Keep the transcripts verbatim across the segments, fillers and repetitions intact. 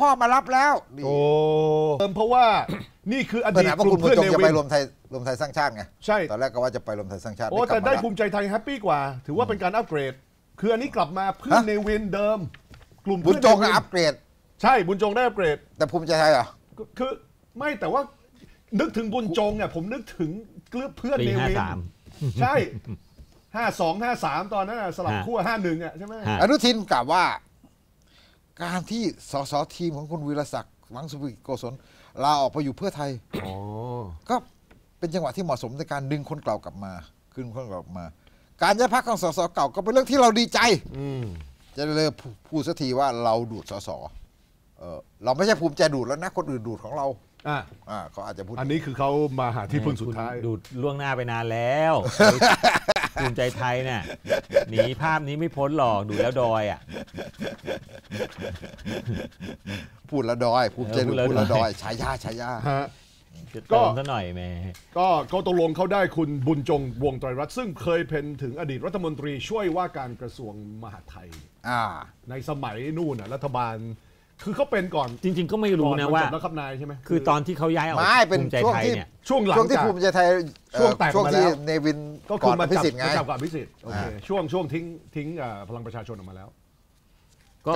พ่อมารับแล้วโอ้เติมเพราะว่านี่คืออดีตกลุ่มเพื่อนเนวินจะไปรวมไทยรวมไทยสร้างชาติไงใช่ตอนแรกก็ว่าจะไปรวมไทยสร้างชาติโอ้แต่ได้ภูมิใจไทยแฮปปี้กว่าถือว่าเป็นการอัปเกรดคืออันนี้กลับมาเพื่อนเนวินเดิมกลุ่มบุญจงอัปเกรดใช่บุญจงได้อัปเกรดแต่ภูมิใจไทยเหรอคือไม่แต่ว่านึกถึงบุญจงเนี่ยผมนึกถึงเพื่อนเนวินใช่ห้าสองห้าสามตอนนั้นสลับขั้วห้าหนึ่งอ่ะใช่ไหมอนุทินกล่าวว่าการที่สสทีมของคุณวีรศักดิ์มังสุวิโกศลลาออกไปอยู่เพื่อไทยก็เป็นจังหวะที่เหมาะสมในการดึงคนเก่ากลับมาคืนคนเก่ากลับมาการย้ายพักของสสเก่าก็เป็นเรื่องที่เราดีใจจะเลยพูดสักทีว่าเราดูดสสเราไม่ใช่ภูมิใจดูดแล้วนะคนอื่นดูดของเราอ่าอ่าเขาอาจจะพูดอันนี้คือเขามาหาที่พึ่งสุดท้ายดูดล่วงหน้าไปนานแล้วภูมิใจไทยเนี่ยหนีภาพนี้ไม่พ้นหรอกดูแล้วดอยอ่ะพูดละดอยภูมิใจดูพูดละดอยฉายาฉายาก็ซะหน่อยแม่ก็ก็ตกลงเขาได้คุณบุญจงวงไตรรัตน์ซึ่งเคยเป็นถึงอดีตรัฐมนตรีช่วยว่าการกระทรวงมหาดไทยอ่าในสมัยนู่นน่ะรัฐบาลคือเขาเป็นก่อนจริงๆก็ไม่รู้นะว่าแล้วครับนายใช่ไหมคือตอนที่เขาย้ายออกภูมิใจไทยเนี่ยช่วงหลังช่วงที่ภูมิใจไทยช่วงแตกมาแล้วเนวินก็คือมาจับมาจับกับพิสิทธิ์โอเคช่วงช่วงทิ้งทิ้งพลังประชาชนออกมาแล้วก็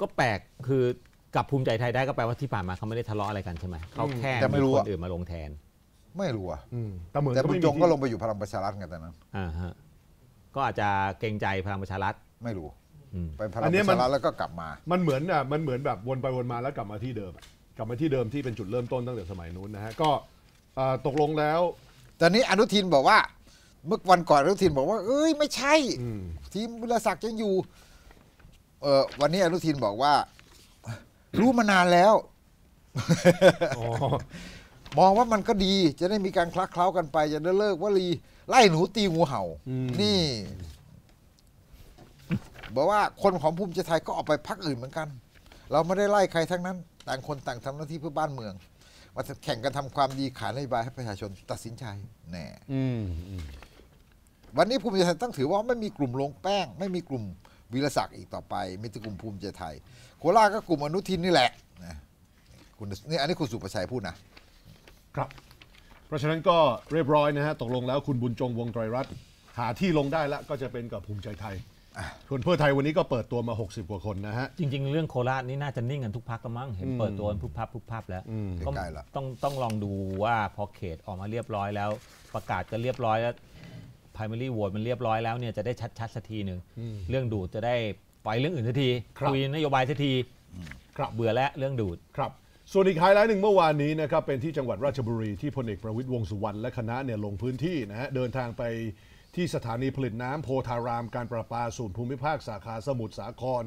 ก็แปลกคือกับภูมิใจไทยได้ก็แปลว่าที่ผ่านมาเขาไม่ได้ทะเลาะอะไรกันใช่ไหมเขาแค่ไม่รู้คนอื่นมาลงแทนไม่รู้อ่ะแต่เหมือนแต่บุญจงก็ลงไปอยู่พลังประชารัฐกันตอนนั้นอ่าฮะก็อาจจะเกรงใจพลังประชารัฐไม่รู้ไปพลังประชารัฐแล้วก็กลับมามันเหมือนอ่ะมันเหมือนแบบวนไปวนมาแล้วกลับมาที่เดิมกลับมาที่เดิมที่เป็นจุดเริ่มต้นตั้งแต่สมัยนู้นนะฮะก็ตกลงแล้วตอนนี้อนุทินบอกว่าเมื่อวันก่อนอนุทินบอกว่าเอ้ยไม่ใช่ทีมวิรศักดิ์ยังอยู่เออวันนี้อนุทินบอกว่ารู้มานานแล้วมองว่ามันก็ดีจะได้มีการคลักเคล้ากันไปจะได้เลิกวลีไล่หนูตีงูเห่านี่บอกว่าคนของภูมิใจไทยก็ออกไปพรรคอื่นเหมือนกันเราไม่ได้ไล่ใครทั้งนั้นต่างคนต่างทำหน้าที่เพื่อบ้านเมืองมาแข่งกันทำความดีขายนโยบายให้ประชาชนตัดสินใจแน่วันนี้ภูมิใจไทยต้องถือว่าไม่มีกลุ่มลงแป้งไม่มีกลุ่มวีรศักดิ์อีกต่อไปมีแต่กลุ่มภูมิใจไทยโคราชก็กลุ่มอนุทินนี่แหละนะคุณนี่อันนี้คุณสุประชัยพูดนะครับเพราะฉะนั้นก็เรียบร้อยนะฮะตกลงแล้วคุณบุญจงวงไตรรัตน์หาที่ลงได้แล้วก็จะเป็นกับภูมิใจไทยคนเพื่อไทยวันนี้ก็เปิดตัวมาหกสิบกว่าคนนะฮะจริงๆเรื่องโคราชนี่น่าจะนิ่งกันทุกพักกันมั้งเห็นเปิดตัวพุบพับพุบพับแล้วก็ต้องต้องลองดูว่าพอเขตออกมาเรียบร้อยแล้วประกาศก็เรียบร้อยแล้ว primary vote มันเรียบร้อยแล้วเนี่ยจะได้ชัดๆสักทีหนึ่งเรื่องดูดจะได้ปล่อยเรื่องอื่นสักทีคุยนโยบายสักทีครับเบื่อแล้วเรื่องดูดครับส่วนอีกไฮไลท์หนึ่งเมื่อวานนี้นะครับเป็นที่จังหวัดราชบุรีที่พลเอกประวิตรวงษ์สุวรรณและคณะเนี่ยลงพื้นที่นะฮะเดินทางไปที่สถานีผลิตน้ำโพธารามการประปาส่วนภูมิภาคสาขาสมุทรสาคร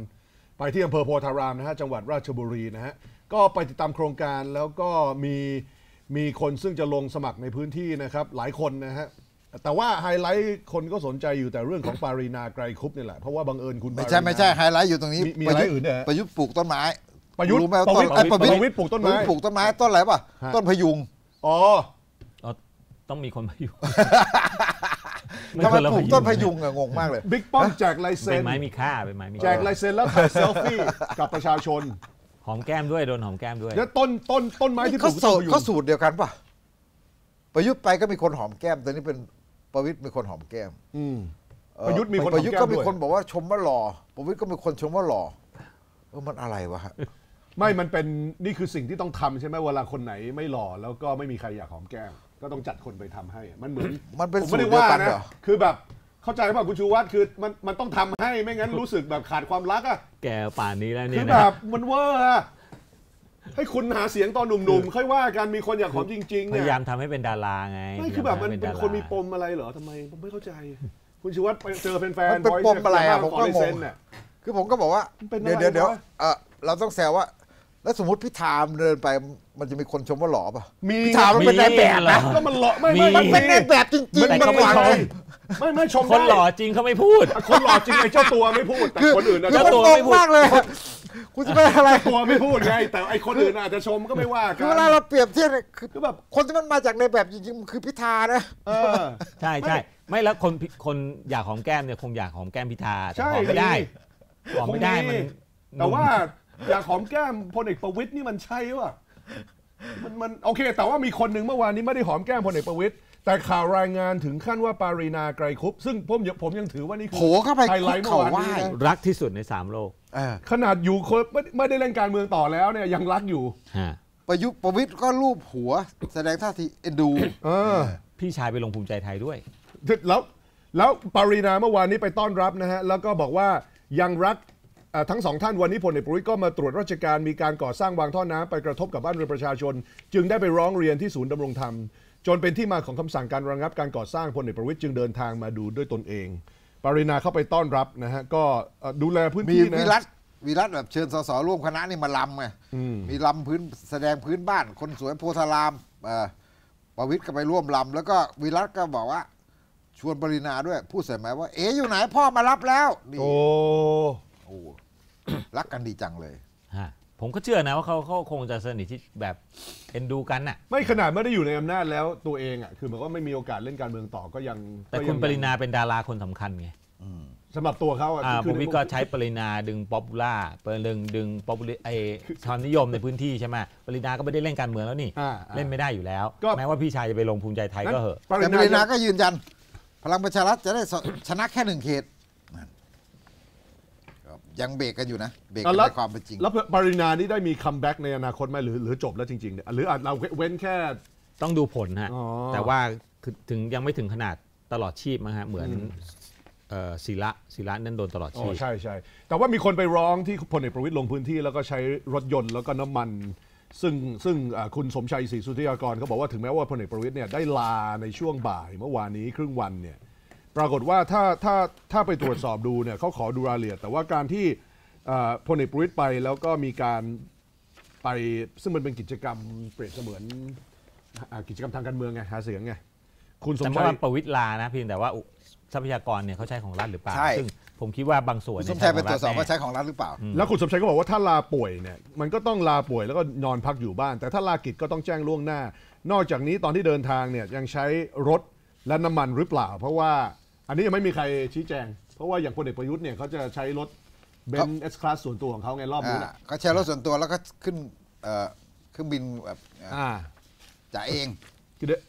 ไปที่อำเภอโพธารามนะฮะจังหวัดราชบุรีนะฮะก็ไปติดตามโครงการแล้วก็มีมีคนซึ่งจะลงสมัครในพื้นที่นะครับหลายคนนะฮะแต่ว่าไฮไลท์คนก็สนใจอยู่แต่เรื่องของปารีนาไกรคุปนี่แหละเพราะว่าบังเอิญคุณไม่ใช่ไม่ใช่ไฮไลท์อยู่ตรงนี้มีอะไรอื่นเนี่ยประยุทธ์ปลูกต้นไม้ประยุทธ์ประวิตรประวิตรปลูกต้นไม้ปลูกต้นไม้ต้นอะไรป่ะต้นพยุงอ๋อต้องมีคนพยุงทำไมปลูกต้นพยุงอะงงมากเลยบิ๊กป้อมแจกลายเซ็นเป็นไม้มีค่าเป็นไม้มีแจกลายเซ็นแล้วถ่ายเซลฟี่กับประชาชนหอมแก้มด้วยโดนหอมแก้มด้วยแล้วต้นต้นต้นไม้ที่ปลูกต้นพยุงเขาสูตรเดียวกันป่ะประยุทธ์ไปก็มีคนหอมแก้มตอนนี้เป็นประวิตรมีคนหอมแก้มประยุทธ์มีคนประยุทธ์ก็มีคนบอกว่าชมว่าหล่อประวิตรก็มีคนชมว่าหล่อเออมันอะไรวะไม่มันเป็นนี่คือสิ่งที่ต้องทำใช่ไหมเวลาคนไหนไม่หล่อแล้วก็ไม่มีใครอยากหอมแก้มก็ต้องจัดคนไปทำให้มันเหมือนมันเป็นสูตรเดียวกันเหรอคือแบบเข้าใจป่ะคุณชูวัฒน์คือมันมันต้องทำให้ไม่งั้นรู้สึกแบบขาดความรักอะแกป่านนี้แล้วเนี่ยคือแบบมันเวอร์อะให้คุณหาเสียงตอนหนุ่มๆค่อยว่ากันมีคนอยากหอมจริงๆพยายามทำให้เป็นดาราไงไม่คือแบบมันเป็นคนมีปมอะไรเหรอทำไมผมไม่เข้าใจคุณชูวัฒน์ไปเจอแฟนๆบอยอะไรผมก็งงคือผมก็บอกว่าเดี๋ยวเดี๋ยวเออเราต้องแซวว่าแล้วสมมติพิธาเดินไปมันจะมีคนชมว่าหล่อป่ะพิธามันเป็นนายแบบนะแล้วมันหล่อไม่ไม่มันเป็นนายแบบจริงจริงมันหวานไม่ไม่ชมคนหล่อจริงเขาไม่พูดคนหล่อจริงไอ้เจ้าตัวไม่พูดแต่คนอื่นเจ้าตัวไม่พูดเลยคุณจะไปอะไรตัวไม่พูดไงแต่ไอ้คนอื่นอาจจะชมก็ไม่ว่ากันเวลาเราเปรียบเทียบเนี่ยคือแบบคนที่มันมาจากนายแบบจริงๆคือพิธานะใช่ใช่ไม่แล้วคนคนอยากหอมแก้มเนี่ยคงอยากหอมแก้มพิธาแต่หอมไม่ได้หอมไม่ได้มันแต่ว่า อย่างหอมแก้มพลเอกประวิตรนี่มันใช่ป่ะมันมันโอเคแต่ว่ามีคนหนึ่งเมื่อวานนี้ไม่ได้หอมแก้มพลเอกประวิตรแต่ข่าวรายงานถึงขั้นว่าปารีนาไกรคุปต์ซึ่งผมผมยังถือว่านี่คือไฮไลท์เมื่อวานนี้รักที่สุดในสามโลกขนาดอยู่คนไม่ได้เล่นการเมืองต่อแล้วเนี่ยยังรักอยู่ประยุทธ์ประวิตรก็รูปหัวแสดงท่าทีเอ็นดูพี่ชายไปลงภูมิใจไทยด้วยแล้วแล้วปารีนาเมื่อวานนี้ไปต้อนรับนะฮะแล้วก็บอกว่ายังรักทั้งสองท่านวันนี้พลเอกประวิตรก็มาตรวจราชการมีการก่อสร้างวางท่อน้ำไปกระทบกับบ้านเรือนประชาชนจึงได้ไปร้องเรียนที่ศูนย์ดำรงธรรมจนเป็นที่มาของคำสั่งการระงับการก่อสร้างพลเอกประวิตรจึงเดินทางมาดูด้วยตนเองปารีนาเข้าไปต้อนรับนะฮะก็ดูแลพื้นที่นะมีวิรัตวิรัตแบบเชิญสสร่วมคณะนี่มาลำไงมีลำพื้นแสดงพื้นบ้านคนสวยโพธารามประวิตรก็ไปร่วมลำแล้วก็วิรัตก็บอกว่าชวนปารีนาด้วยพูดใส่ไหมว่าเอ๋อยู่ไหนพ่อมารับแล้วโอ้โอ้รักกันดีจังเลยผมก็เชื่อนะว่าเขาเขาคงจะสนิทที่แบบเอ็นดูกันน่ะไม่ขนาดไม่ได้อยู่ในอำนาจแล้วตัวเองอ่ะคือเหมือนว่าไม่มีโอกาสเล่นการเมืองต่อก็ยังแต่คุณปรินาเป็นดาราคนสำคัญไงสำหรับตัวเขาอ่ะผมวิก็ใช้ปรินาดึงป๊อปปูล่าดึงดึงป๊อปปูล่าไอความนิยมในพื้นที่ใช่ไหมปรินาก็ไม่ได้เล่นการเมืองแล้วนี่เล่นไม่ได้อยู่แล้วแม้ว่าพี่ชายจะไปลงภูมิใจไทยก็เหอะแต่ปรินาก็ยืนยันพลังประชารัฐจะได้ชนะแค่หนึ่งเขตยังเบรกกันอยู่นะเบรกในความเป็นจริงแล้วปรินานี่ได้มีคัมแบ็กในอนาคตไหมหรือหรือจบแล้วจริงๆหรืออาจเราเว้นแค่ต้องดูผลฮะแต่ว่าถึงยังไม่ถึงขนาดตลอดชีพนะฮะเหมือนศิระศิระนั่นโดนตลอดชีพใช่ใช่แต่ว่ามีคนไปร้องที่พลเอกประวิตรลงพื้นที่แล้วก็ใช้รถยนต์แล้วก็น้ำมันซึ่งซึ่งคุณสมชัยศรีสุธิยากรเขาบอกว่าถึงแม้ว่าพลเอกประวิตรเนี่ยได้ลาในช่วงบ่ายเมื่อวานนี้ครึ่งวันเนี่ยปรากฏว่าถ้าถ้าถ้าไปตรวจสอบดูเนี่ยเขาขอดูรายละเอียดแต่ว่าการที่พลเอกประวิตรไปแล้วก็มีการไปซึ่งมันเป็นกิจกรรมเปรียบเสมือนกิจกรรมทางการเมืองไงหาเสียงไงคุณสมชัยประวิตรลานะเพียงแต่ว่าทรัพยากรเนี่ยเขาใช้ของรัฐหรือเปล่าซึ่งผมคิดว่าบางส่วนสมชัยไปตรวจสอบว่าใช้ของรัฐหรือเปล่าแล้วคุณสมชัยก็บอกว่าถ้าลาป่วยเนี่ยมันก็ต้องลาป่วยแล้วก็นอนพักอยู่บ้านแต่ถ้าลากิจก็ต้องแจ้งล่วงหน้านอกจากนี้ตอนที่เดินทางเนี่ยยังใช้รถและน้ำมันหรือเปล่าเพราะว่าอันนี้ยังไม่มีใครชี้แจงเพราะว่าอย่างพลเอกประยุทธ์เนี่ยเขาจะใช้รถเบนซ์เอสคลาสส่วนตัวของเขาไงรอบนู้นเขาใช้รถส่วนตัวแล้วก็ขึ้นเครื่องบินแบบจ่ายเอง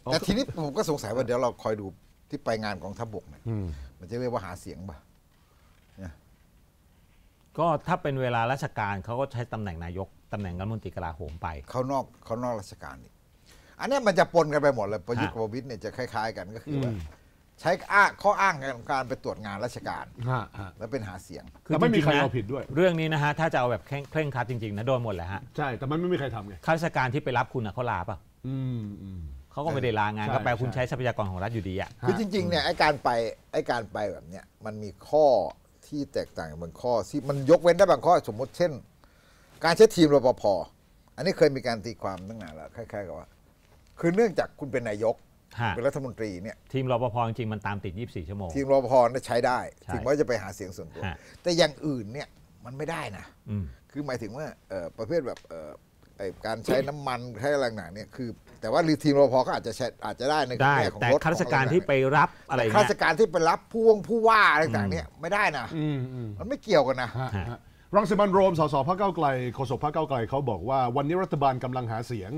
แต่ทีนี้ผมก็สงสัยว่าเดี๋ยวเราคอยดูที่ไปงานของทัพบกเนี่ยมันจะเรียกว่าหาเสียงป่ะก็ถ้าเป็นเวลาราชการเขาก็ใช้ตำแหน่งนายกตำแหน่งรัฐมนตรีกลาโหมไปเขานอกเขานอกราชการนี่อันนี้มันจะปนกันไปหมดเลยประยุทธ์กับประวิตรเนี่ยจะคล้ายๆกันก็คือว่าใช้ข้ออ้างของการไปตรวจงานราชการแล้วเป็นหาเสียงคือไม่มีใครเอาผิดด้วยเรื่องนี้นะฮะถ้าจะเอาแบบเคร่งครัดจริงๆนะโดนหมดแหละฮะใช่แต่มันไม่มีใครทำไงข้าราชการที่ไปรับคุณเขาลาป่ะเขาก็ไม่ได้ลางานก็แปลคุณใช้ทรัพยากรของรัฐอยู่ดีอ่ะคือจริงๆเนี่ยไอ้การไปไอ้การไปแบบเนี้ยมันมีข้อที่แตกต่างบางข้อที่มันยกเว้นได้บางข้อสมมติเช่นการใช้ทีมรปภ.อันนี้เคยมีการตีความตั้งนานแล้วคล้ายๆกับว่าคือเนื่องจากคุณเป็นนายกเป็นรัฐมนตรีเนี่ยทีมรปภจริงมันตามติดยี่สิบสี่ชั่วโมงทีมรปภใช้ได้ถึงว่าจะไปหาเสียงส่วนตัวแต่อย่างอื่นเนี่ยมันไม่ได้นะคือหมายถึงว่าประเภทแบบการใช้น้ำมันใช้อะไรหนักเนี่ยคือแต่ว่าทีมรปภก็อาจจะอาจจะได้ในแง่ของรถข้าราชการที่ไปรับอะไรข้าราชการที่ไปรับผู้ว่างผู้ว่าอะไรต่างเนี่ยไม่ได้นะมันไม่เกี่ยวกันนะรังสิมันต์โรมสสพรรคก้าวไกลโฆษกพรรคก้าวไกลเขาบอกว่าวันนี้รัฐบาลกำลังหาเสียง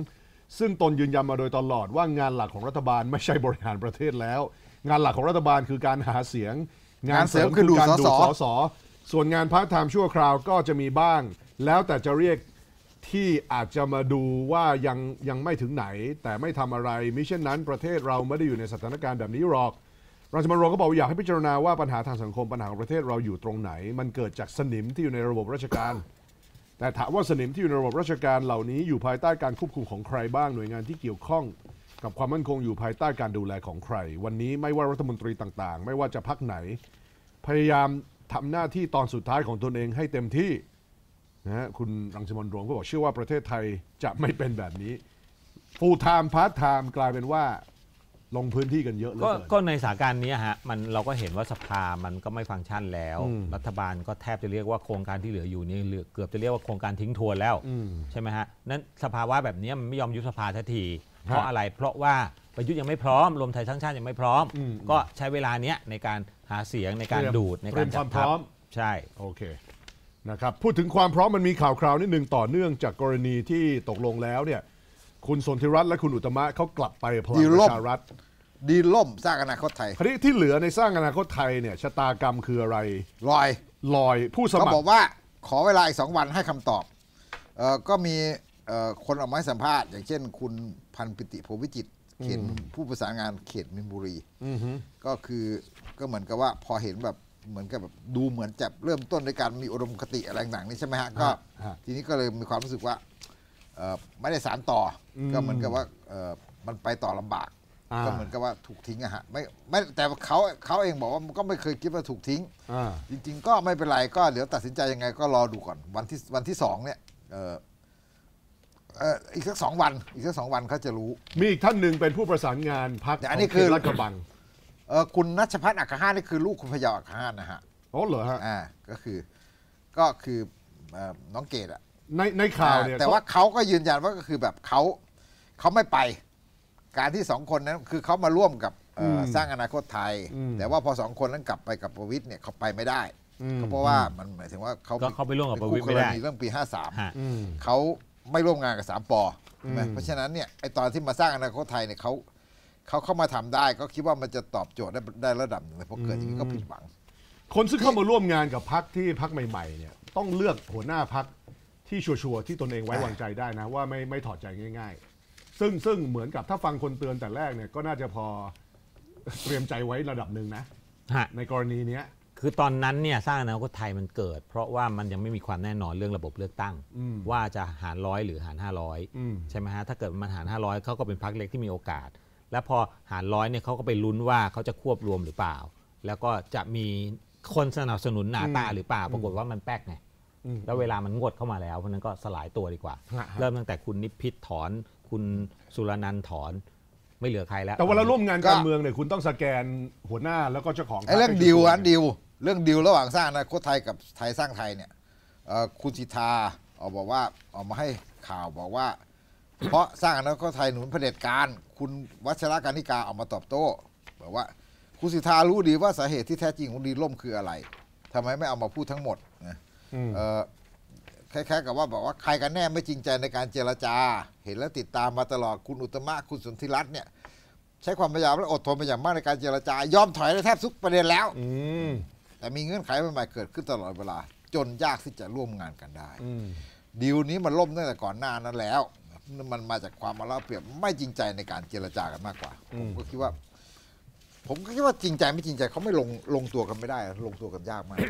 ซึ่งตนยืนยันมาโดยตลอดว่างานหลักของรัฐบาลไม่ใช่บริหารประเทศแล้วงานหลักของรัฐบาลคือการหาเสียงงานเสริมคือการดูสสส่วนงานพาร์ทไทม์ชั่วคราวก็จะมีบ้างแล้วแต่จะเรียกที่อาจจะมาดูว่ายังยังไม่ถึงไหนแต่ไม่ทำอะไรมิเช่นนั้นประเทศเราไม่ได้อยู่ในสถานการณ์แบบนี้หรอกรัฐมนตรีก็บอกอยากให้พิจารณาว่าปัญหาทางสังคมปัญหาของประเทศเราอยู่ตรงไหนมันเกิดจากสนิมที่อยู่ในระบบราชการแต่ถามว่าสนิมที่อยู่ในระบบราชการเหล่านี้อยู่ภายใต้การควบคุมของใครบ้างหน่วยงานที่เกี่ยวข้องกับความมั่นคงอยู่ภายใต้การดูแลของใครวันนี้ไม่ว่ารัฐมนตรีต่างๆไม่ว่าจะพรรคไหนพยายามทำหน้าที่ตอนสุดท้ายของตนเองให้เต็มที่นะฮะคุณรังสิมันต์โรมก็บอกเชื่อว่าประเทศไทยจะไม่เป็นแบบนี้ฟูลไทม์พาร์ทไทม์กลายเป็นว่าลงพื้นที่กันเยอะเลยก็ในสถานการณ์นี้ฮะมันเราก็เห็นว่าสภามันก็ไม่ฟังก์ชันแล้วรัฐบาลก็แทบจะเรียกว่าโครงการที่เหลืออยู่นี่เหลือเกือบจะเรียกว่าโครงการทิ้งทวนแล้วใช่ไหมฮะนั้นสภาวะแบบนี้มันไม่ยอมยุบสภาทันทีเพราะอะไรเพราะว่าประยุทธ์ยังไม่พร้อมรวมไทยสร้างชาติยังไม่พร้อมก็ใช้เวลาเนี้ยในการหาเสียงในการดูดในการจัดทัพใช่โอเค นะครับพูดถึงความพร้อมมันมีข่าวคราวนิดหนึ่งต่อเนื่องจากกรณีที่ตกลงแล้วเนี่ยคุณสนธิรัตน์และคุณอุตมะเขากลับไปพลังประชารัฐดีล่มสร้างอนาคตไทยคดีที่เหลือในสร้างอนาคตไทยเนี่ยชะตากรรมคืออะไรลอยลอยผู้สมัครเขาบอกว่าขอเวลาอีกสองวันให้คำตอบเอ่อก็มีเอ่อคนออกมาให้สัมภาษณ์อย่างเช่นคุณพันปิติโพวิจิตรเขตผู้ประสานงานเขตมินบุรีก็คือก็เหมือนกับว่าพอเห็นแบบเหมือนกับแบบดูเหมือนจะเริ่มต้นด้วยการมีอุดมคติอะไรต่างๆนี่ใช่ไหมฮะก็ทีนี้ก็เลยมีความรู้สึกว่าไม่ได้สารต่อก็เหมือนกับว่ามันไปต่อลำบากก็เหมือนกับว่าถูกทิ้งอะฮะไม่ไม่แต่เขาเขาเองบอกว่าก็ไม่เคยคิดว่าถูกทิ้งจริงๆก็ไม่เป็นไรก็เดี๋ยวตัดสินใจยังไงก็รอดูก่อนวันที่วันที่สองเนี่ยอีกสักสองวันอีกสักสองวันเขาจะรู้มีอีกท่านหนึ่งเป็นผู้ประสานงานพรรคอันนี้คือรัฐกระบังคุณณัชพัฒน์อัครฮาสนี่คือลูกคุณพยาวอัครฮาสนะฮะอ๋อเหรอฮะอ่าก็คือก็คือน้องเกดอะในในข่าวเนี่ยแต่ว่าเขาก็ยืนยันว่าก็คือแบบเขาเขาไม่ไปการที่สองคนนั้นคือเขามาร่วมกับสร้างอนาคตไทยแต่ว่าพอสองคนนั้นกลับไปกับประวิตรเนี่ยเขาไปไม่ได้เพราะว่ามันหมายถึงว่าเขาเขาไปร่วมกับประวิตรไม่ได้เรื่องปีห้าสามเขาไม่ร่วมงานกับสามปอเพราะฉะนั้นเนี่ยไอตอนที่มาสร้างอนาคตไทยเนี่ยเขาเขาเข้ามาทำได้ก็คิดว่ามันจะตอบโจทย์ได้ได้ระดับหนึ่งเลยเพราะเกิดอย่างนี้ก็ผิดหวังคนซึ่งเข้ามาร่วมงานกับพรรคที่พรรคใหม่ๆเนี่ยต้องเลือกหัวหน้าพรรคที่ชัวร์ๆที่ตนเองไว้วางใจได้นะว่าไม่ไม่ถอดใจง่ายๆซึ่งซึ่งเหมือนกับถ้าฟังคนเตือนแต่แรกเนี่ยก็น่าจะพอเตรียมใจไว้ระดับหนึ่งนะในกรณีเนี้ยคือตอนนั้นเนี่ยสร้างอนาคตไทยมันเกิดเพราะว่ามันยังไม่มีความแน่นอนเรื่องระบบเลือกตั้งว่าจะหารร้อยหรือหารห้าร้อยใช่ไหมฮะถ้าเกิดมันหารห้าร้อยเขาก็เป็นพรรคเล็กที่มีโอกาสแล้วพอหารร้อยเนี่ยเขาก็ไปลุ้นว่าเขาจะควบรวมหรือเปล่าแล้วก็จะมีคนสนับสนุนหนาตาหรือเปล่าปรากฏว่ามันแป๊กไงแล้วเวลามันงดเข้ามาแล้วเพราะนั้นก็สลายตัวดีกว่าเริ่มตั้งแต่คุณนิพิษถอนคุณสุรนันท์ถอนไม่เหลือใครแล้วแต่เวลาร่วมงานการเมืองเนี่ยคุณต้องสแกนหัวหน้าแล้วก็เจ้าของไอ้เรื่องดีลอันดีลเรื่องดีลระหว่างสร้างอนาคตไทยกับไทยสร้างไทยเนี่ยคุณสิทธาออกบอกว่าออกมาให้ข่าวบอกว่าเพราะสร้างอนาคตไทยหนุนเผด็จการคุณวัชระการณิกาออกมาตอบโต้บอกว่าคุณสิทธารู้ดีว่าสาเหตุที่แท้จริงของดีล่มคืออะไรทำไมไม่เอามาพูดทั้งหมดนะคล้ายๆกับว่าบอกว่าใครกันแน่ไม่จริงใจในการเจรจาเห็นและติดตามมาตลอดคุณอุตมะคุณสนธิรัตน์เนี่ยใช้ความพยายามและอดทนเป็นอย่างมากในการเจรจายอมถอยในแทบทุกประเด็นแล้วอืแต่มีเงื่อนไขใหม่ๆเกิดขึ้นตลอดเวลาจนยากที่จะร่วมงานกันได้ดีลนี้มันล่มตั้งแต่ก่อนหน้านั้นแล้วมันมาจากความเอารัดเอาเปรียบไม่จริงใจในการเจรจากันมากกว่าผมก็คิดว่าผมก็คิดว่าจริงใจไม่จริงใจเขาไม่ลงลงตัวกันไม่ได้ลงตัวกันยากมาก